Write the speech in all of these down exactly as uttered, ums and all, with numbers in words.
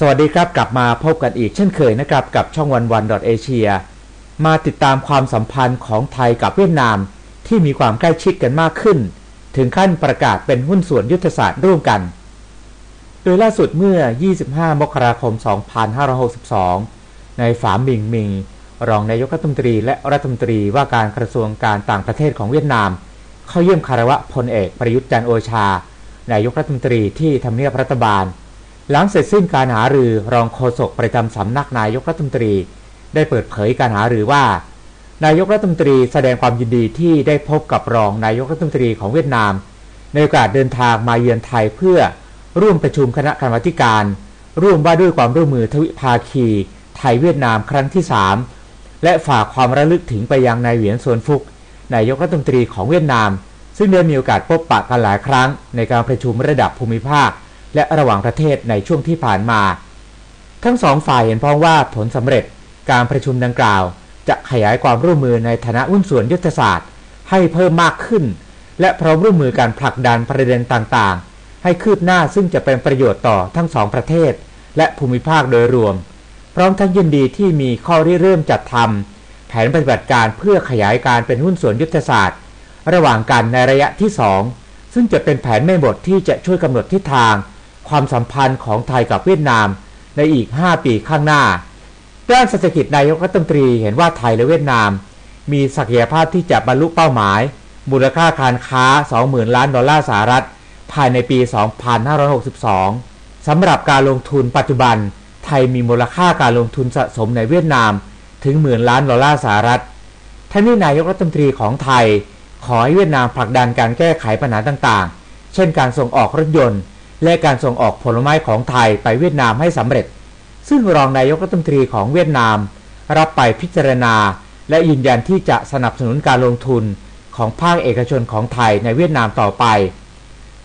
สวัสดีครับกลับมาพบกันอีกเช่นเคยนะครับกับช่อง วัน วัน ดอท เอเชีย มาติดตามความสัมพันธ์ของไทยกับเวียดนามที่มีความใกล้ชิดกันมากขึ้นถึงขั้นประกาศเป็นหุ้นส่วนยุทธศาสตร์ร่วมกันโดยล่าสุดเมื่อยี่สิบห้ามกราคมสองพันห้าร้อยหกสิบสองในฝาหมิงหมิงรองนายกรัฐมนตรีและรัฐมนตรีว่าการกระทรวงการต่างประเทศของเวียดนามเข้าเยี่ยมคารวะพลเอกประยุทธ์จันทร์โอชานายกรัฐมนตรีที่ทำเนียบรัฐบาลหลังเสร็จสิ้นการหารือรองโฆษกประจำสำนักนายกรัฐมนตรีได้เปิดเผยการหารือว่านายกรัฐมนตรีแสดงความยินดีที่ได้พบกับรองนายกรัฐมนตรีของเวียดนามในโอกาสเดินทางมาเยือนไทยเพื่อร่วมประชุมคณะกรรมาธิการร่วมว่าด้วยความร่วมมือทวิภาคีไทยเวียดนามครั้งที่สามและฝากความระลึกถึงไปยังนายเหวียนซวนฟุกนายกรัฐมนตรีของเวียดนามซึ่งได้มีโอกาสพบปะกันหลายครั้งในการประชุมระดับภูมิภาคและระหว่างประเทศในช่วงที่ผ่านมาทั้งสองฝ่ายเห็นพ้องว่าผลสำเร็จการประชุมดังกล่าวจะขยายความร่วมมือในฐานะหุ้นส่วนยุทธศาสตร์ให้เพิ่มมากขึ้นและพร้อมร่วมมือการผลักดันประเด็นต่างๆให้คืบหน้าซึ่งจะเป็นประโยชน์ต่อทั้งสองประเทศและภูมิภาคโดยรวมพร้อมทั้งยินดีที่มีข้อริเริ่มจัดทำแผนปฏิบัติการเพื่อขยายการเป็นหุ้นส่วนยุทธศาสตร์ระหว่างกันในระยะที่สองซึ่งจะเป็นแผนแม่บทที่จะช่วยกำหนดทิศทางความสัมพันธ์ของไทยกับเวียดนามในอีกห้าปีข้างหน้าด้านเศรษฐกิจนายกรัฐมนตรีเห็นว่าไทยและเวียดนามมีศักยภาพที่จะบรรลุเป้าหมายมูลค่าการค้า สองหมื่นล้านดอลลาร์สหรัฐภายในปีสองพันห้าร้อยหกสิบสองสำหรับการลงทุนปัจจุบันไทยมีมูลค่าการลงทุนสะสมในเวียดนามถึงหมื่นล้านดอลลาร์สหรัฐทั้งนี้นายกรัฐมนตรีของไทยขอให้เวียดนามผลักดันการแก้ไขปัญหาต่างๆเช่นการส่งออกรถยนต์และการส่งออกผลไม้ของไทยไปเวียดนามให้สำเร็จซึ่งรองนายกรัฐมนตรีของเวียดนามรับไปพิจารณาและยืนยันที่จะสนับสนุนการลงทุนของภาคเอกชนของไทยในเวียดนามต่อไป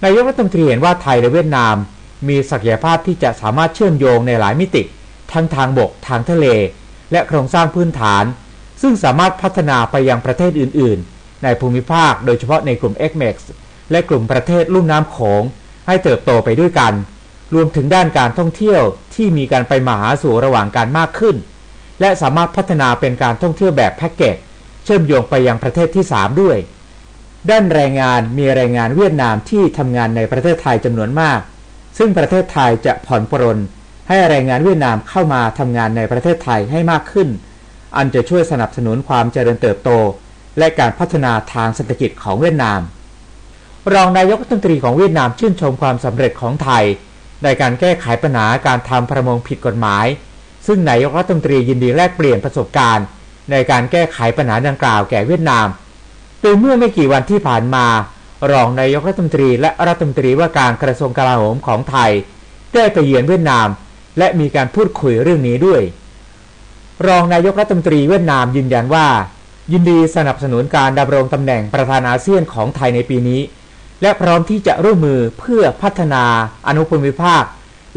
นายกรัฐมนตรีเห็นว่าไทยและเวียดนามมีศักยภาพที่จะสามารถเชื่อมโยงในหลายมิติทั้งทางบกทางทะเลและโครงสร้างพื้นฐานซึ่งสามารถพัฒนาไปยังประเทศอื่นๆในภูมิภาคโดยเฉพาะในกลุ่ม เอ็กซ์ เม็กซ์ และกลุ่มประเทศลุ่มน้ำโขงให้เติบโตไปด้วยกันรวมถึงด้านการท่องเที่ยวที่มีการไปมาหาสู่ระหว่างกันมากขึ้นและสามารถพัฒนาเป็นการท่องเที่ยวแบบแพ็กเกจเชื่อมโยงไปยังประเทศที่สามด้วยด้านแรงงานมีแรงงานเวียดนามที่ทำงานในประเทศไทยจำนวนมากซึ่งประเทศไทยจะผ่อนปรนให้แรงงานเวียดนามเข้ามาทำงานในประเทศไทยให้มากขึ้นอันจะช่วยสนับสนุนความเจริญเติบโตและการพัฒนาทางเศรษฐกิจของเวียดนามรองนายกรัฐมนตรีของเวียดนามชื่นชมความสำเร็จของไทยในการแก้ไขปัญหาการทำประมงผิดกฎหมายซึ่งนายกรัฐมนตรียินดีแลกเปลี่ยนประสบการณ์ในการแก้ไขปัญหาดังกล่าวแก่เวียดนามโดยเมื่อไม่กี่วันที่ผ่านมารองนายกรัฐมนตรีและรัฐมนตรีว่าการกระทรวงกลาโหมของไทยได้ไปเยือนเวียดนามและมีการพูดคุยเรื่องนี้ด้วยรองนายกรัฐมนตรีเวียดนามยืนยันว่ายินดีสนับสนุนการดำรงตำแหน่งประธานอาเซียนของไทยในปีนี้และพร้อมที่จะร่วมมือเพื่อพัฒนาอนุภูมิภาค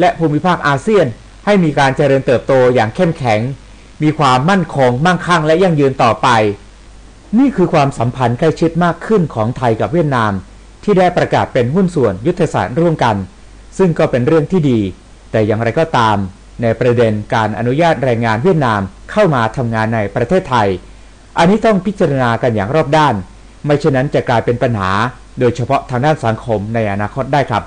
และภูมิภาคอาเซียนให้มีการเจริญเติบโตอย่างเข้มแข็งมีความมั่นคงมั่งคั่งและยั่งยืนต่อไปนี่คือความสัมพันธ์ใกล้ชิดมากขึ้นของไทยกับเวียดนามที่ได้ประกาศเป็นหุ้นส่วนยุทธศาสตร์ร่วมกันซึ่งก็เป็นเรื่องที่ดีแต่อย่างไรก็ตามในประเด็นการอนุญาตแรงงานเวียดนามเข้ามาทำงานในประเทศไทยอันนี้ต้องพิจารณากันอย่างรอบด้านไม่เช่นนั้นจะกลายเป็นปัญหาโดยเฉพาะทางด้านสังคมในอนาคตได้ครับ